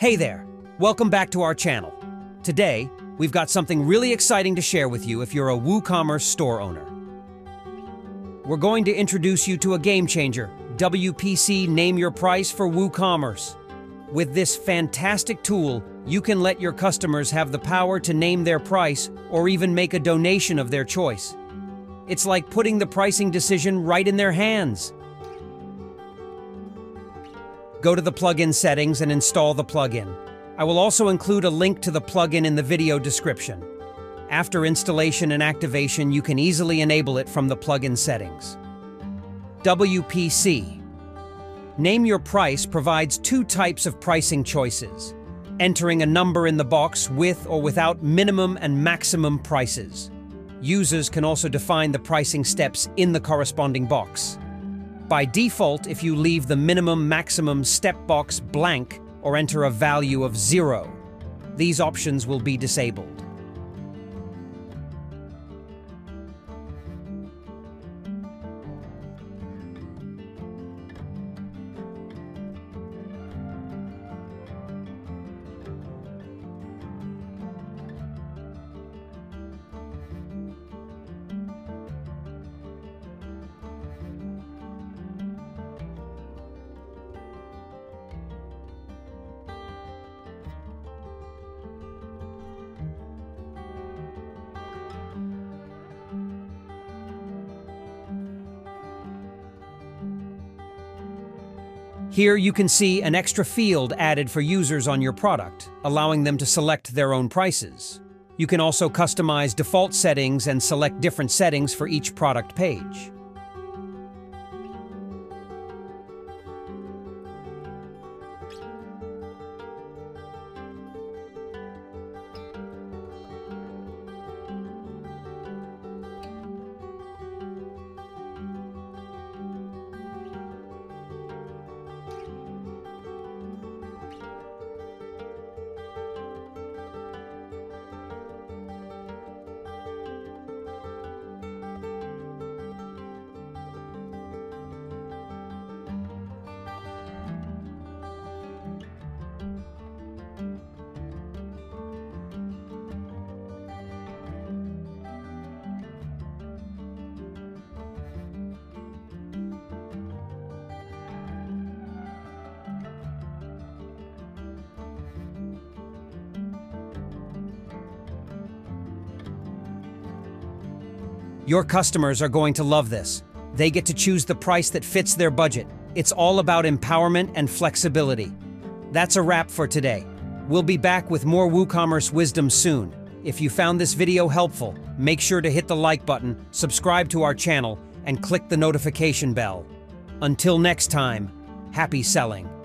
Hey there, welcome back to our channel. Today, we've got something really exciting to share with you if you're a WooCommerce store owner. We're going to introduce you to a game changer, WPC Name Your Price for WooCommerce. With this fantastic tool, you can let your customers have the power to name their price or even make a donation of their choice. It's like putting the pricing decision right in their hands. Go to the plugin settings and install the plugin. I will also include a link to the plugin in the video description. After installation and activation, you can easily enable it from the plugin settings. WPC Name Your Price provides two types of pricing choices: entering a number in the box with or without minimum and maximum prices. Users can also define the pricing steps in the corresponding box. By default, if you leave the minimum-maximum step box blank or enter a value of 0, these options will be disabled. Here you can see an extra field added for users on your product, allowing them to select their own prices. You can also customize default settings and select different settings for each product page. Your customers are going to love this. They get to choose the price that fits their budget. It's all about empowerment and flexibility. That's a wrap for today. We'll be back with more WooCommerce wisdom soon. If you found this video helpful, make sure to hit the like button, subscribe to our channel, and click the notification bell. Until next time, happy selling.